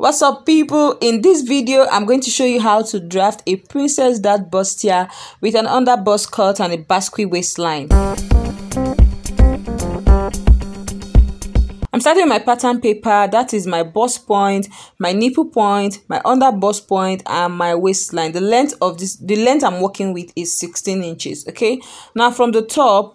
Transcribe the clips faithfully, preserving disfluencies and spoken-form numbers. What's up, people? In this video I'm going to show you how to draft a princess that bustier with an underbust cut and a basque waistline. I'm starting with my pattern paper. That is my bust point, my nipple point, my underbust point, and my waistline. The length of this, the length I'm working with is sixteen inches. Okay, now from the top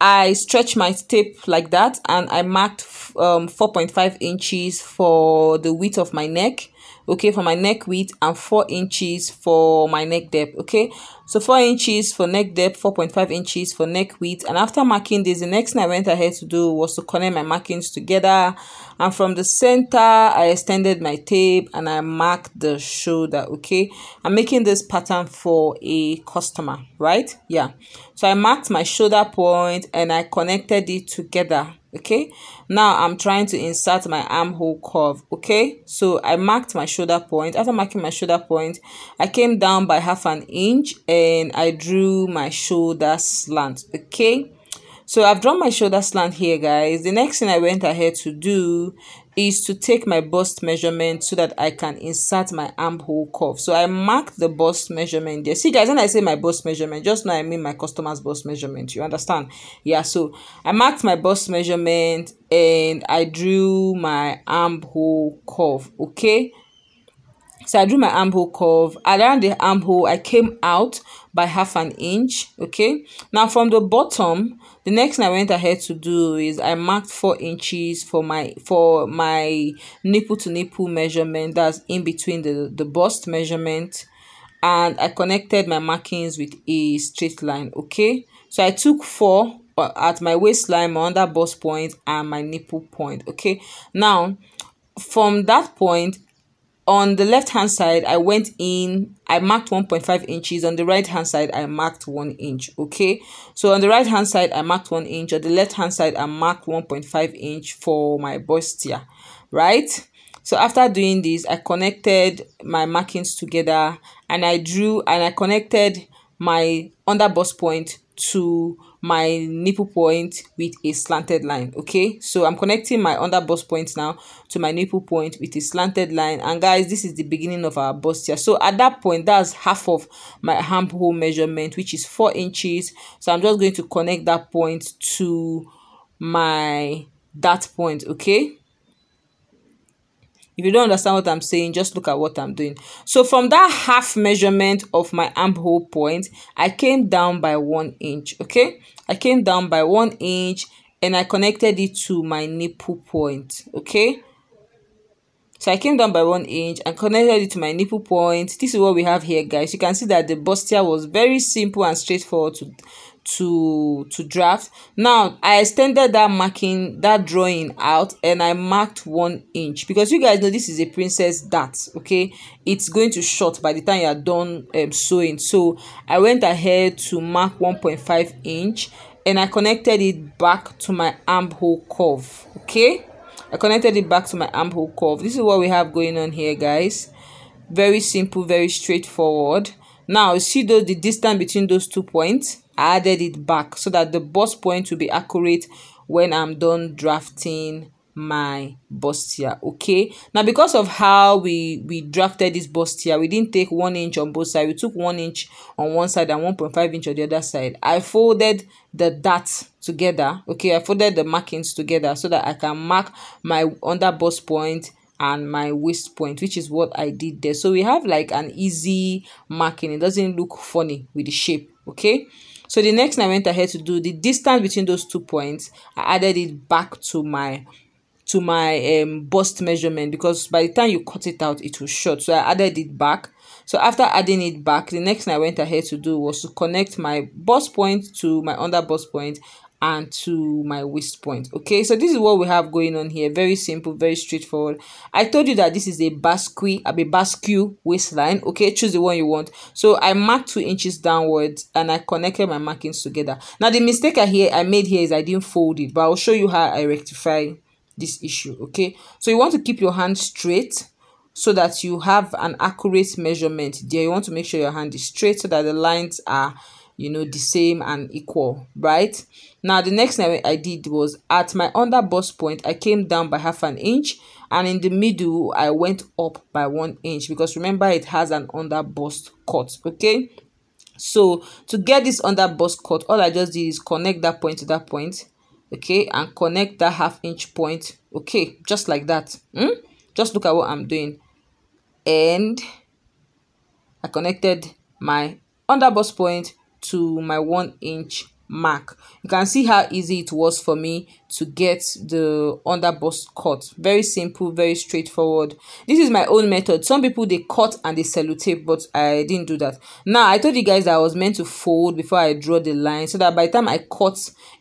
I stretch my tape like that, and I marked um, four point five inches for the width of my neck, okay, for my neck width, and four inches for my neck depth, okay. So four inches for neck depth, four point five inches for neck width, and after marking this, the next thing I went ahead to do was to connect my markings together, and from the center, I extended my tape, and I marked the shoulder, okay. I'm making this pattern for a customer, right? Yeah. So I marked my shoulder point, and I connected it together, okay. Now I'm trying to insert my armhole curve, okay. So I marked my shoulder point. After marking my shoulder point, I came down by half an inch, and And I drew my shoulder slant, okay. So I've drawn my shoulder slant here, guys. The next thing I went ahead to do is to take my bust measurement so that I can insert my armhole curve. So I marked the bust measurement there. See, guys, when I say my bust measurement, just now I mean my customer's bust measurement. You understand? Yeah. So I marked my bust measurement and I drew my armhole curve, okay. So I drew my armhole curve. Around the armhole, I came out by half an inch, okay. Now from the bottom, the next thing I went ahead to do is I marked four inches for my for my nipple to nipple measurement. That's in between the the bust measurement, and I connected my markings with a straight line, okay. So I took four at my waistline, my under bust point, and my nipple point, okay. Now from that point, on the left hand side, I went in, I marked one point five inches. On the right hand side, I marked one inch, okay. So on the right hand side, I marked one inch. On the left hand side, I marked one point five inch for my bustier, right? So after doing this, I connected my markings together, and I drew, and I connected my under bust point to my nipple point with a slanted line, okay. So I'm connecting my under bust point now to my nipple point with a slanted line, and guys, this is the beginning of our bustier. So at that point, that's half of my armhole measurement, which is four inches. So I'm just going to connect that point to my that point, okay. If you don't understand what I'm saying, just look at what I'm doing. So from that half measurement of my armhole point, I came down by one inch, okay. I came down by one inch and I connected it to my nipple point, okay. So I came down by one inch and connected it to my nipple point. This is what we have here, guys. You can see that the bustier was very simple and straightforward to to to draft. Now I extended that marking, that drawing out, and I marked one inch, because you guys know this is a princess that, okay, it's going to short by the time you are done um, sewing. So I went ahead to mark one point five inch and I connected it back to my armhole curve, okay. I connected it back to my armhole curve. This is what we have going on here, guys. Very simple, very straightforward. Now see though the distance between those two points, I added it back so that the bust point will be accurate when I'm done drafting my bustier, okay. Now because of how we we drafted this bustier, we didn't take one inch on both sides. We took one inch on one side and one point five inch on the other side. I folded the dots together, okay. I folded the markings together so that I can mark my under bust point and my waist point, which is what I did there. So we have like an easy marking. It doesn't look funny with the shape, okay. So the next thing I went ahead to do, the distance between those two points, I added it back to my to my um bust measurement, because by the time you cut it out it was short. So I added it back. So after adding it back, the next thing I went ahead to do was to connect my bust point to my under bust point and to my waist point, okay. So this is what we have going on here. Very simple, very straightforward. I told you that this is a basque a basque waistline, okay. Choose the one you want. So I marked two inches downwards and I connected my markings together. Now the mistake I here I made here is I didn't fold it, but I'll show you how I rectify this issue, okay. So you want to keep your hand straight so that you have an accurate measurement there. You want to make sure your hand is straight so that the lines are, you know, the same and equal, right? Now the next thing I did was at my under bust point, I came down by half an inch and in the middle I went up by one inch because remember it has an under bust cut. Okay, so to get this under bust cut, all I just did is connect that point to that point, okay, and connect that half inch point, okay, just like that. mm? Just look at what I'm doing, and I connected my under bust point to my one inch mark. You can see how easy it was for me to get the under bust cut. Very simple, very straightforward. This is my own method. Some people, they cut and they sellotape, but I didn't do that. Now I told you guys that I was meant to fold before I draw the line, so that by the time I cut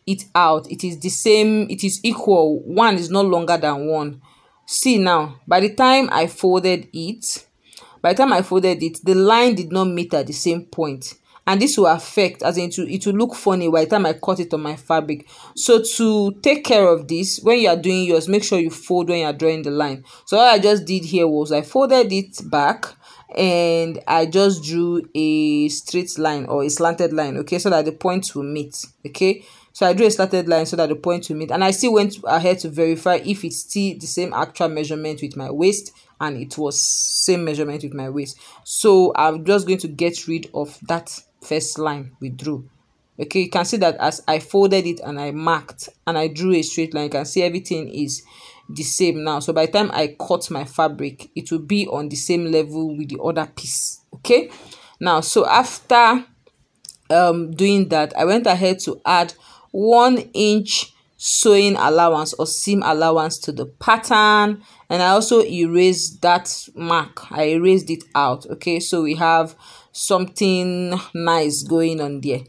it out, it is the same, it is equal. One is no longer than one. See, now by the time I folded it, by the time I folded it, the line did not meet at the same point. And this will affect, as in to, it will look funny by the time I cut it on my fabric. So to take care of this, when you are doing yours, make sure you fold when you are drawing the line. So all I just did here was I folded it back and I just drew a straight line or a slanted line, okay, so that the points will meet, okay. So I drew a slanted line so that the points will meet. And I still went ahead to verify if it's still the same actual measurement with my waist. And it was same measurement with my waist. So I'm just going to get rid of that first line we drew. Okay, you can see that as I folded it and I marked and I drew a straight line, you can see everything is the same now. So by the time I cut my fabric, it will be on the same level with the other piece. Okay, now so after um doing that, I went ahead to add one inch sewing allowance or seam allowance to the pattern, and I also erased that mark. I erased it out. Okay, so we have something nice going on there.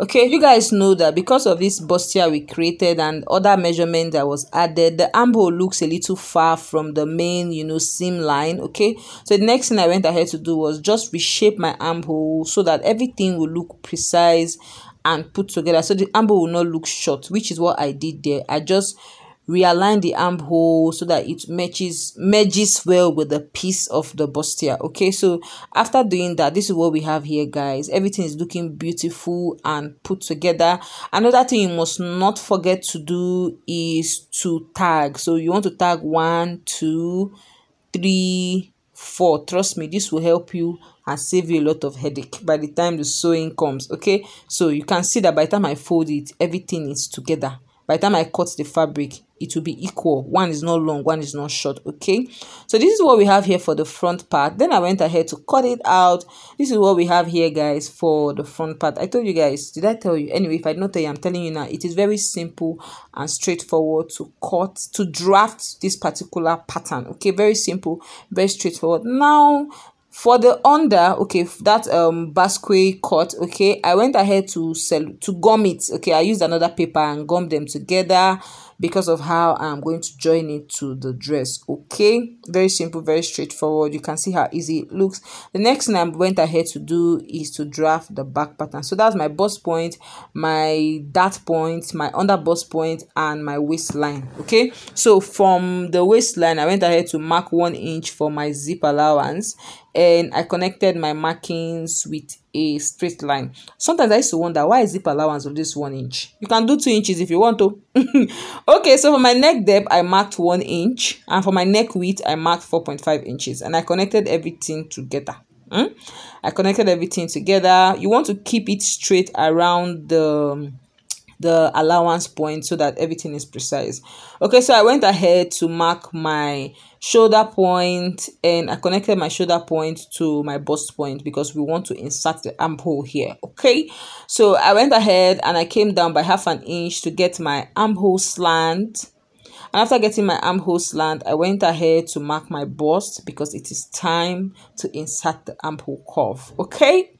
Okay, you guys know that because of this bustier we created and other measurement that was added, the armhole looks a little far from the main, you know, seam line. Okay, so the next thing I went ahead to do was just reshape my armhole so that everything will look precise and put together, so the armhole will not look short, which is what I did there. I just realigned the armhole so that it matches merges well with the piece of the bustier. Okay, so after doing that, this is what we have here, guys. Everything is looking beautiful and put together. Another thing you must not forget to do is to tag. So you want to tag one, two, three, four. Trust me, this will help you and save you a lot of headache by the time the sewing comes. Okay, so you can see that by the time I fold it, everything is together. By the time I cut the fabric, it will be equal. One is not long, one is not short. Okay, so this is what we have here for the front part. Then I went ahead to cut it out. This is what we have here, guys, for the front part. I told you guys, did I tell you? Anyway, if I did not tell you, I'm telling you now. It is very simple and straightforward to cut, to draft this particular pattern. Okay, very simple, very straightforward. Now for the under, okay, that um Basque cut, okay, I went ahead to sell to gum it. Okay, I used another paper and gum them together because of how I'm going to join it to the dress. Okay, very simple, very straightforward. You can see how easy it looks. The next thing I went ahead to do is to draft the back pattern. So that's my bust point, my dart point, my under bust point, and my waistline. Okay, so from the waistline, I went ahead to mark one inch for my zip allowance. And I connected my markings with a straight line. Sometimes I used to wonder why is zip allowance of this one inch. You can do two inches if you want to. Okay, so for my neck depth, I marked one inch, and for my neck width, I marked four point five inches, and I connected everything together. Mm? I connected everything together. You want to keep it straight around the the allowance point so that everything is precise. Okay, so I went ahead to mark my shoulder point, and I connected my shoulder point to my bust point because we want to insert the armhole here. Okay, so I went ahead and I came down by half an inch to get my armhole slant. And after getting my armhole slant, I went ahead to mark my bust because it is time to insert the armhole curve. Okay,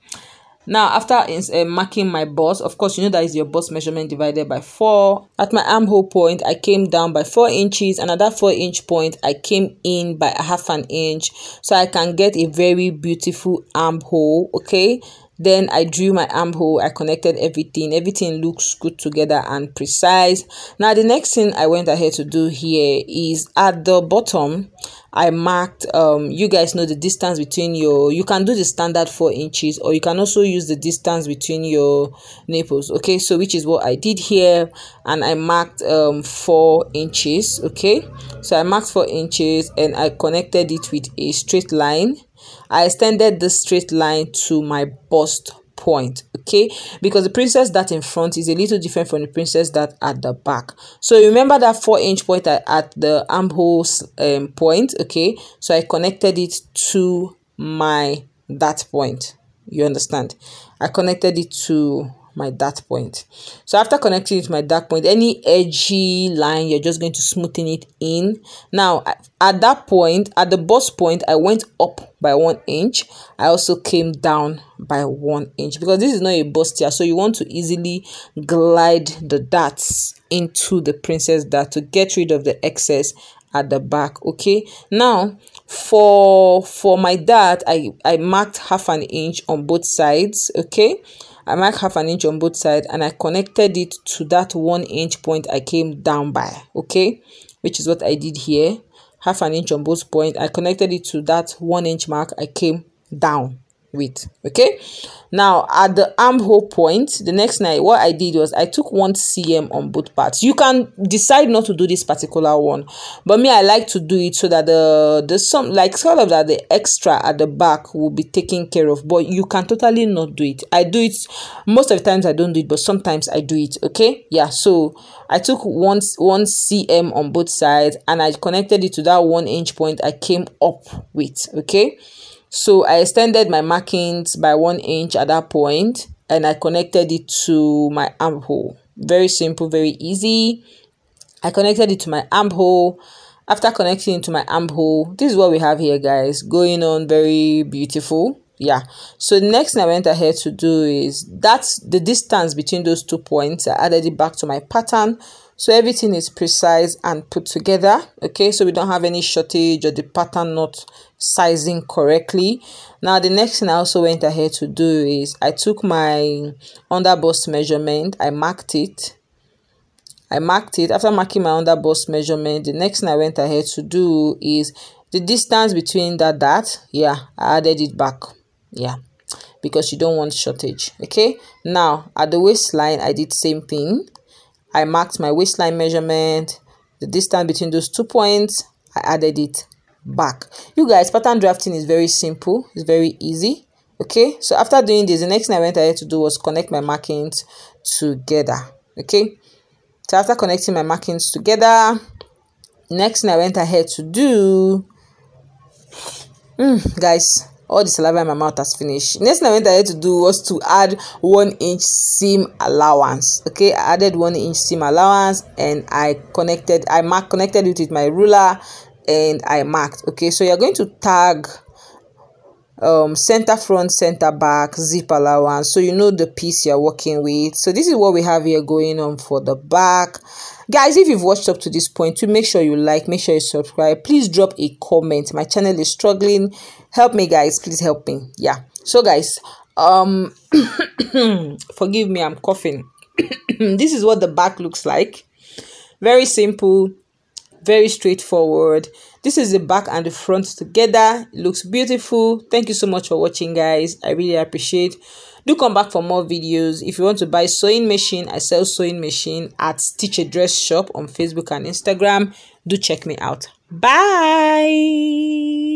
now after uh, marking my bust, of course you know that is your bust measurement divided by four. At my armhole point, I came down by four inches, and at that four inch point I came in by a half an inch so I can get a very beautiful armhole. Okay, then I drew my armhole. I connected everything. Everything looks good together and precise. Now the next thing I went ahead to do here is at the bottom, I marked, um you guys know the distance between your, you can do the standard four inches, or you can also use the distance between your nipples, okay? So which is what I did here, and I marked um four inches, okay? So I marked four inches, and I connected it with a straight line. I extended the straight line to my bust point, okay? Because the princess that in front is a little different from the princess that at the back. So remember that four inch point at the armhole um, point, okay? So I connected it to my that point. You understand? I connected it to my that point. So after connecting it to my that point, any edgy line, you're just going to smoothen it in. Now at that point, at the bust point, I went up by one inch. I also came down by one inch, because this is not a bustier, so you want to easily glide the darts into the princess dart to get rid of the excess at the back, okay? Now for for my dart, i i marked half an inch on both sides, okay? I marked half an inch on both sides, and I connected it to that one inch point I came down by, okay? Which is what I did here. Half an inch on both points. I connected it to that one inch mark I came down with, okay? Now at the armhole point, the next night, what I did was I took one centimeter on both parts. You can decide not to do this particular one, but me, I like to do it so that the the some like sort of that the extra at the back will be taken care of. But you can totally not do it. I do it most of the times. I don't do it, but sometimes I do it, okay? Yeah. So I took one one cm on both sides, and I connected it to that one inch point I came up with, okay? So I extended my markings by one inch at that point, and I connected it to my armhole. Very simple, very easy. I connected it to my armhole. After connecting it to my armhole, this is what we have here, guys. Going on, very beautiful. Yeah. So the next thing I went ahead to do is that's the distance between those two points. I added it back to my pattern. So everything is precise and put together, okay? So we don't have any shortage or the pattern not sizing correctly. Now the next thing I also went ahead to do is I took my underbust measurement. I marked it. I marked it. After marking my underbust measurement, the next thing I went ahead to do is the distance between that dart. Yeah, I added it back. Yeah, because you don't want shortage, okay? Now at the waistline, I did same thing. I marked my waistline measurement, the distance between those two points, I added it back. You guys, pattern drafting is very simple, it's very easy, okay? So after doing this, the next thing I went ahead to do was connect my markings together, okay? So after connecting my markings together, next thing I went ahead to do, mm, guys, all the saliva in my mouth has finished. Next thing I went ahead to do was to add one inch seam allowance. Okay, I added one inch seam allowance, and I connected, I marked, connected it with my ruler, and I marked. Okay, so you're going to tag um center front, center back, zip allowance, so you know the piece you're working with. So this is what we have here going on for the back. Guys, if you've watched up to this point, to make sure you like, make sure you subscribe, please drop a comment. My channel is struggling. Help me, guys, please help me. Yeah. So guys, um forgive me, I'm coughing. This is what the back looks like. Very simple, very straightforward. This is the back and the front together. It looks beautiful. Thank you so much for watching, guys. I really appreciate. Do come back for more videos. If you want to buy sewing machine, I sell sewing machine at Stitchadress shop on Facebook and Instagram. Do check me out. Bye.